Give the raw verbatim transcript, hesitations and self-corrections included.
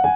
You